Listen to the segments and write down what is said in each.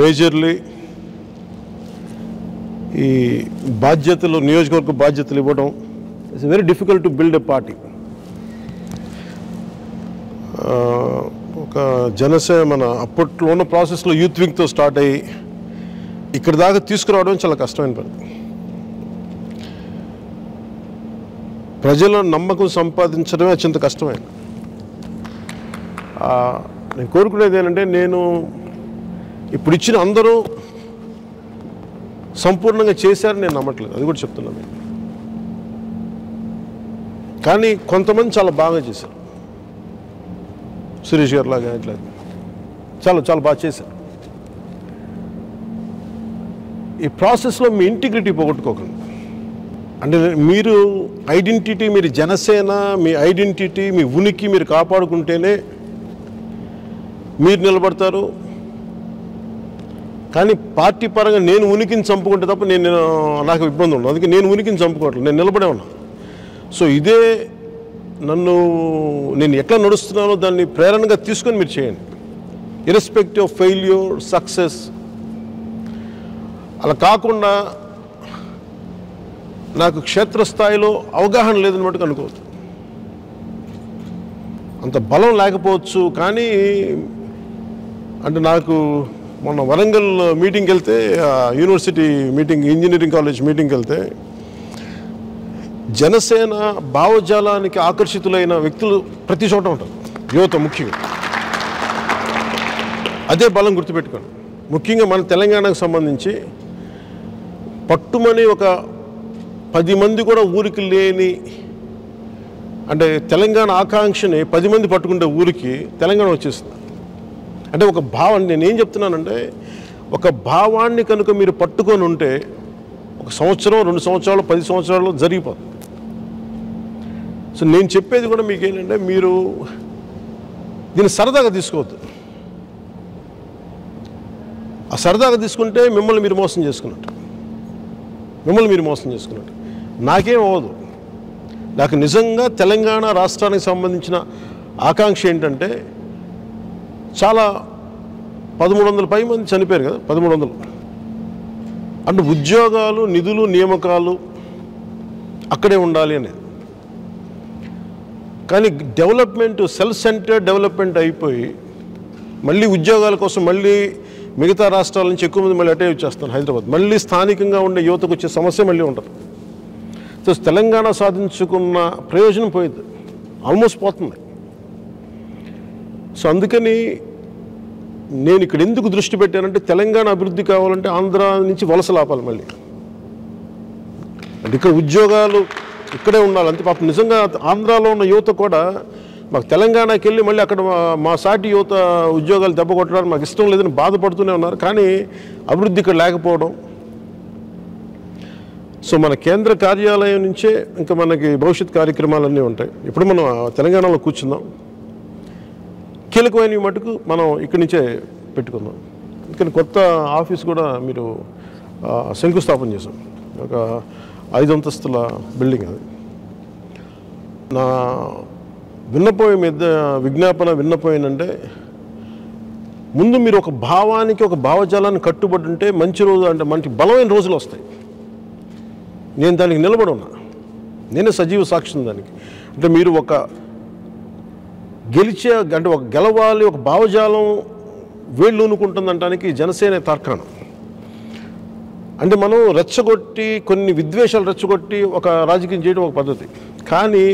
Majorly ఈ బాధ్యతలు నియోజకవర్గ బాధ్యతలు ఇవ్వడం it's very difficult to build a party. ఒక జనసేన మన అప్పట్లో ఉన్న ప్రాసెస్లో యూత్ వింగ్తో స్టార్ట్ అయ్యి ఇక్కడ దాకా తీసుకురావడం చాలా కష్టమైన పని. ప్రజల నమ్మకం సంపాదించడమే అత్యంత కష్టమైంది. నేను కోరుకునేది ఏంటంటే నేను ఇప్పుడు ఇచ్చిన అందరూ సంపూర్ణంగా చేశారని నేను నమ్మట్లేదు, అది కూడా చెప్తున్నాను. కానీ కొంతమంది చాలా బాగా చేశారు, సురేష్ గారు లాగా ఇట్లా చాలా చాలా బాగా చేశారు. ఈ ప్రాసెస్లో మీ ఇంటిగ్రిటీ పోగొట్టుకోకండి. అంటే మీరు ఐడెంటిటీ, మీరు జనసేన, మీ ఐడెంటిటీ, మీ ఉనికి మీరు కాపాడుకుంటేనే మీరు నిలబడతారు. కానీ పార్టీ పరంగా నేను ఉనికిని చంపుకుంటే తప్ప నేను నాకు ఇబ్బంది ఉండదు. అందుకే నేను ఉనికిని చంపుకోవట్లేదు, నేను నిలబడే ఉన్నా. సో ఇదే నేను ఎట్లా నడుస్తున్నానో దాన్ని ప్రేరణగా తీసుకొని మీరు చేయండి, ఇర్రెస్పెక్టివ్ ఆఫ్ ఫెయిల్యూర్ సక్సెస్. అలా కాకుండా నాకు క్షేత్రస్థాయిలో అవగాహన లేదని మటుకు అనుకోవచ్చు, అంత బలం లేకపోవచ్చు. కానీ అంటే నాకు మొన్న వరంగల్ మీటింగ్కి వెళ్తే, యూనివర్సిటీ మీటింగ్, ఇంజనీరింగ్ కాలేజ్ మీటింగ్కి వెళ్తే జనసేన భావజాలానికి ఆకర్షితులైన వ్యక్తులు ప్రతి చోట ఉంటారు, యువత ముఖ్యంగా. అదే బలం గుర్తుపెట్టుకోండి. ముఖ్యంగా మన తెలంగాణకు సంబంధించి పట్టుమని ఒక 10 మంది కూడా ఊరికి లేని, అంటే తెలంగాణ ఆకాంక్షని 10 మంది పట్టుకుంటే ఊరికి తెలంగాణ వచ్చేస్తుంది. అంటే ఒక భావాన్ని, నేనేం చెప్తున్నానంటే ఒక భావాన్ని కనుక మీరు పట్టుకొని ఉంటే 1 సంవత్సరం 2 సంవత్సరాలు 10 సంవత్సరాలు జరిగిపోతుంది. సో నేను చెప్పేది కూడా మీకు ఏంటంటే మీరు దీన్ని సరదాగా తీసుకోవద్దు. ఆ సరదాగా తీసుకుంటే మిమ్మల్ని మీరు మోసం చేసుకున్నట్టు. నాకేం అవ్వదు. నాకు నిజంగా తెలంగాణ రాష్ట్రానికి సంబంధించిన ఆకాంక్ష ఏంటంటే, చాలా 1300 పై మంది చనిపోయారు కదా, 1300 అంటే ఉద్యోగాలు, నిధులు, నియామకాలు అక్కడే ఉండాలి అనేది. కానీ డెవలప్మెంట్ సెల్ఫ్ సెంటర్డ్ డెవలప్మెంట్ అయిపోయి మళ్ళీ ఉద్యోగాల కోసం మళ్ళీ మిగతా రాష్ట్రాల నుంచి ఎక్కువ మంది మళ్ళీ అటే వచ్చేస్తాను హైదరాబాద్. మళ్ళీ స్థానికంగా ఉండే యువతకు వచ్చే సమస్య మళ్ళీ ఉంటుంది. సో తెలంగాణ సాధించుకున్న ప్రయోజనం పోయింది, ఆల్మోస్ట్ పోతుంది. సో అందుకని నేను ఇక్కడ ఎందుకు దృష్టి పెట్టానంటే, తెలంగాణ అభివృద్ధి కావాలంటే ఆంధ్ర నుంచి వలసలు ఆపాలి. మళ్ళీ అంటే ఇక్కడ ఉద్యోగాలు ఇక్కడే ఉండాలి. అంతే పాపం నిజంగా ఆంధ్రాలో ఉన్న యువత కూడా మాకు తెలంగాణకి వెళ్ళి మళ్ళీ అక్కడ మా సాటి యువత ఉద్యోగాలు దెబ్బ కొట్టడానికి మాకు ఇష్టం లేదని బాధపడుతూనే ఉన్నారు. కానీ అభివృద్ధి ఇక్కడ లేకపోవడం. సో మన కేంద్ర కార్యాలయం నుంచే ఇంకా మనకి భవిష్యత్ కార్యక్రమాలన్నీ ఉంటాయి. ఇప్పుడు మనం తెలంగాణలో కూర్చుందాం, కీలకమైనవి మటుకు మనం ఇక్కడి నుంచే పెట్టుకుందాం. ఇక్కడ కొత్త ఆఫీస్ కూడా మీరు శంకుస్థాపన చేశాం, ఒక 5 అంతస్తుల బిల్డింగ్. అది నా విజ్ఞాపన విన్నపం ఏంటంటే, ముందు మీరు ఒక భావానికి, ఒక భావజాలాన్ని కట్టుబడి ఉంటే మంచి రోజు, అంటే మంచి బలమైన రోజులు వస్తాయి. నేను దానికి నిలబడి ఉన్నా, నేనే సజీవ సాక్ష్యం దానికి. అంటే మీరు ఒక గెలిచే, అంటే ఒక గెలవాలి, ఒక భావజాలం వేళ్ళూనుకుంటుందంటానికి జనసేన తార్కాణం. అంటే మనం రెచ్చగొట్టి, కొన్ని విద్వేషాలు రెచ్చగొట్టి ఒక రాజకీయం చేయడం ఒక పద్ధతి. కానీ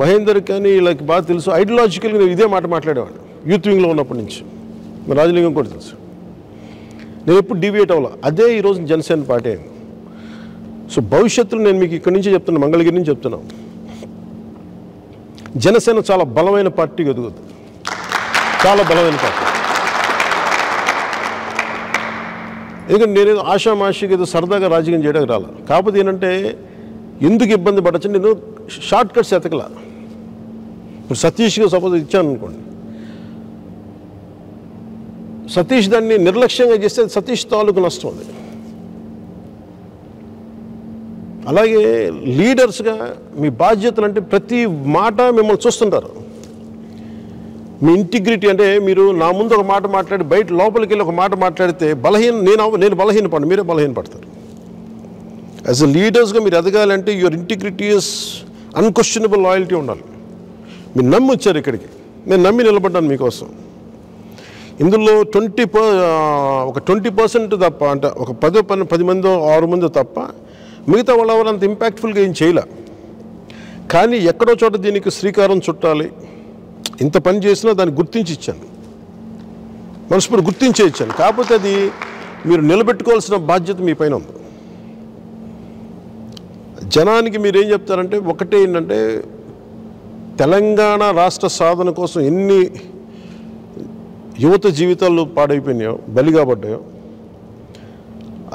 మహేందర్ కానీ వీళ్ళకి బాగా తెలుసు, ఐడియాలజికల్గా ఇదే మాట మాట్లాడేవాడు యూత్ వింగ్లో ఉన్నప్పటి నుంచి, రాజలింగం కూడా తెలుసు. నేను ఎప్పుడు డివియేట్ అవ్వాల, అదే ఈరోజు జనసేన పార్టీ అయింది. సో భవిష్యత్తులో నేను మీకు ఇక్కడి నుంచి చెప్తున్నాను, మంగళగిరి నుంచి చెప్తున్నాను, జనసేన చాలా బలమైన పార్టీకి ఎదుగుతుంది, చాలా బలమైన పార్టీ. ఎందుకంటే నేనేదో ఆషామాషికి ఏదో సరదాగా రాజకీయం చేయడానికి రాలా. కాకపోతే ఏంటంటే ఎందుకు ఇబ్బంది పడచ్చు, నేను షార్ట్ కట్స్ ఎతకలా. ఇప్పుడు సతీష్కి సపోజ్ ఇచ్చాను అనుకోండి, సతీష్ దాన్ని నిర్లక్ష్యంగా చేస్తే సతీష్ తాలూకు నష్టం అది. అలాగే లీడర్స్గా మీ బాధ్యతలు, అంటే ప్రతి మాట మిమ్మల్ని చూస్తుంటారు. మీ ఇంటిగ్రిటీ అంటే మీరు నా ముందు ఒక మాట మాట్లాడి బయట లోపలికి వెళ్ళి ఒక మాట మాట్లాడితే నేను బలహీన పడను, మీరే బలహీన పడతారు. యాజ్ అ లీడర్స్గా మీరు ఎదగాలంటే your integrity is unquestionable loyalty ఉండాలి. మీరు నమ్మి వచ్చారు ఇక్కడికి, నేను నమ్మి నిలబడ్డాను మీకోసం. ఇందులో 20% తప్ప అంటే ఒక 10 మందో 6 మందో తప్ప మిగతా వాళ్ళ అంత ఇంపాక్ట్ఫుల్గా ఏం చేయలే. కానీ ఎక్కడో చోట దీనికి శ్రీకారం చుట్టాలి. ఇంత పని చేసినా దాన్ని గుర్తించి ఇచ్చాను, మనస్ఫూర్తి గుర్తించే ఇచ్చాను. కాకపోతే అది మీరు నిలబెట్టుకోవాల్సిన బాధ్యత మీ పైన ఉంది. జనానికి మీరేం చెప్తారంటే ఒకటే ఏంటంటే, తెలంగాణ రాష్ట్ర సాధన కోసం ఎన్ని యువత జీవితాలు పాడైపోయినాయో, బలిగా పడ్డాయో,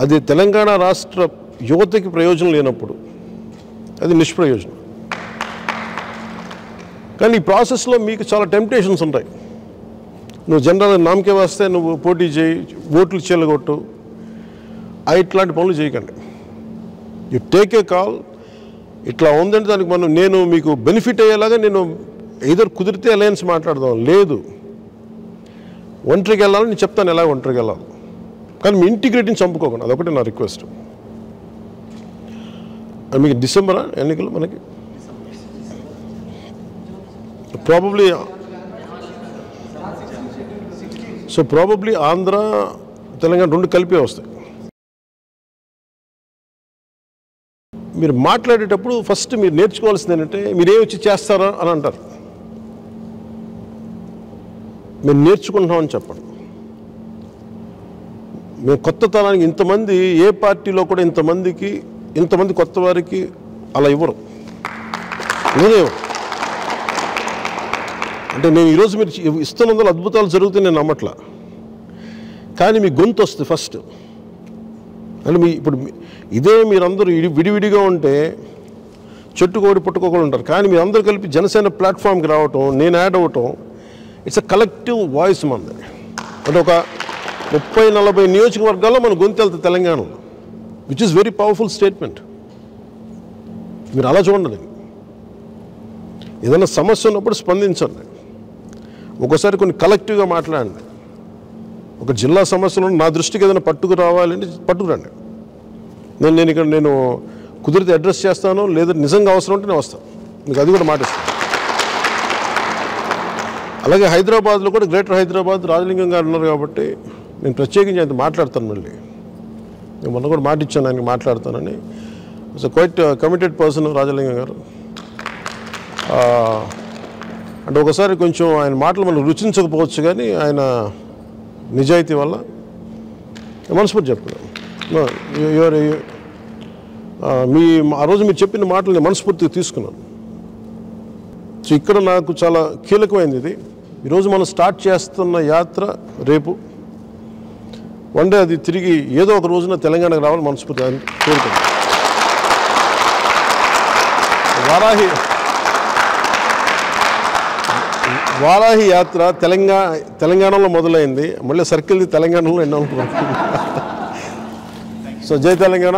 అది తెలంగాణ రాష్ట్ర యువతకి ప్రయోజనం లేనప్పుడు అది నిష్ప్రయోజనం. కానీ ఈ ప్రాసెస్లో మీకు చాలా టెంప్టేషన్స్ ఉంటాయి. నువ్వు జనరల్గా నామకే వస్తే నువ్వు పోటీ చేయి, ఓట్లు చెల్లగొట్టు, ఇట్లాంటి పనులు చేయకండి. You take a call. ఇట్లా ఉందంటే దానికి నేను మీకు బెనిఫిట్ అయ్యేలాగా నేను ఏదో కుదిరితే అలయన్స్ మాట్లాడదాం, లేదు ఒంటరికి వెళ్ళాలని నేను చెప్తాను, ఎలా ఒంటరికి వెళ్ళాలి. కానీ మీ ఇంటిగ్రిటీని చంపుకోకండి, అదొకటి నా రిక్వెస్ట్. మీకు డిసెంబరా ఎన్నికలు? మనకి ప్రాబబ్లీ ప్రాబబ్లీ ఆంధ్ర తెలంగాణ రెండు కలిపే వస్తాయి. మీరు మాట్లాడేటప్పుడు ఫస్ట్ మీరు నేర్చుకోవాల్సింది ఏంటంటే మీరేం వచ్చి చేస్తారా అని అంటారు. మేము నేర్చుకుంటున్నామని చెప్పండి. మేము కొత్త తరానికి ఇంతమంది, ఏ పార్టీలో కూడా ఇంతమంది కొత్త వారికి అలా ఇవ్వరు. నేనేవ్వరు అంటే నేను ఈరోజు మీరు ఇస్తున్నందులో అద్భుతాలు జరుగుతాయి నేను నమ్మట్లా. కానీ మీ గొంతు వస్తుంది ఫస్ట్. అంటే ఇప్పుడు ఇదే మీరందరూ విడివిడిగా ఉంటే చెట్టుకోడి పుట్టుకోకుండా ఉంటారు. కానీ మీరందరూ కలిపి జనసేన ప్లాట్ఫామ్కి రావటం, నేను యాడ్ అవ్వటం, ఇట్స్ అ కలెక్టివ్ వాయిస్ మనది. అంటే ఒక 30-40 నియోజకవర్గాల్లో మన గొంతు వెళ్తుంది తెలంగాణలో, which is very powerful statement. మీరు అలా చూడండి, ఏదైనా సమస్య ఉన్నప్పుడు స్పందించండి, ఒకసారి కొన్ని కలెక్టివ్గా మాట్లాడండి. ఒక జిల్లా సమస్యలు నా దృష్టికి ఏదైనా పట్టుకురావాలంటే పట్టుకురండి, నేను ఇక్కడ నేను కుదిరితే అడ్రస్ చేస్తాను, లేదా నిజంగా అవసరం ఉంటే నేను వస్తాను, మీకు అది కూడా మాటిస్తాను. అలాగే హైదరాబాద్లో కూడా గ్రేటర్ హైదరాబాద్ రాజలింగం గారు ఉన్నారు కాబట్టి నేను ప్రత్యేకించి ఆయన మాట్లాడతాను. మళ్ళీ నేను మొన్న కూడా మాటిచ్చాను ఆయనకి మాట్లాడతానని. So quite committed person Rajalingam garu. అంటే ఒకసారి కొంచెం ఆయన మాటలు మనం రుచించకపోవచ్చు, కానీ ఆయన నిజాయితీ వల్ల మనస్ఫూర్తి చెప్తున్నాను. ఎవరు మీ ఆ రోజు మీరు చెప్పిన మాటలు నేను మనస్ఫూర్తిగా తీసుకున్నాను. సో ఇక్కడ నాకు చాలా కీలకమైంది ఇది. ఈరోజు మనం స్టార్ట్ చేస్తున్న యాత్ర రేపు వన్ డే అది తిరిగి ఏదో ఒక రోజున తెలంగాణకు రావాలని మనస్ఫూర్తి కోరుకుంటున్నాను. వారాహి యాత్ర తెలంగాణలో మొదలైంది, మళ్ళీ సర్కిల్ది తెలంగాణలో ఎన్నో. సో జై తెలంగాణ.